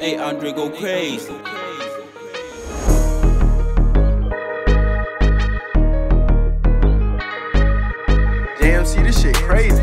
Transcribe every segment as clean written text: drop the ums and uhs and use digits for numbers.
Hey, Andre, go crazy. Damn, see this shit crazy.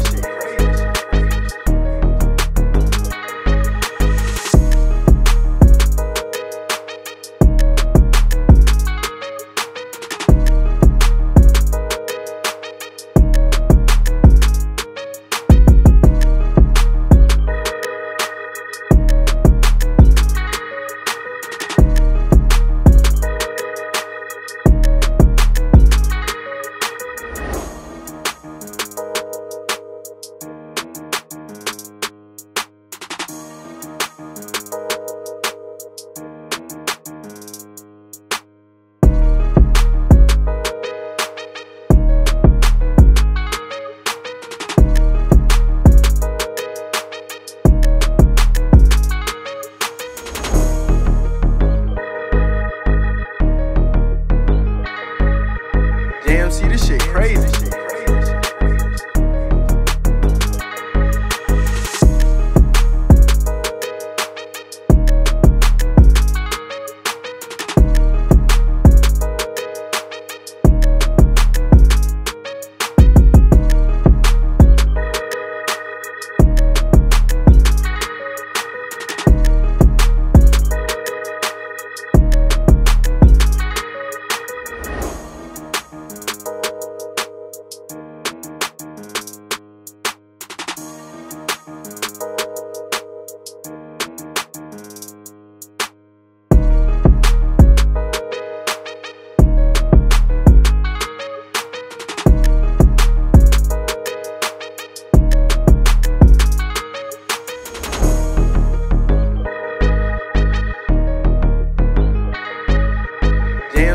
See this shit crazy.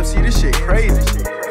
See this shit crazy.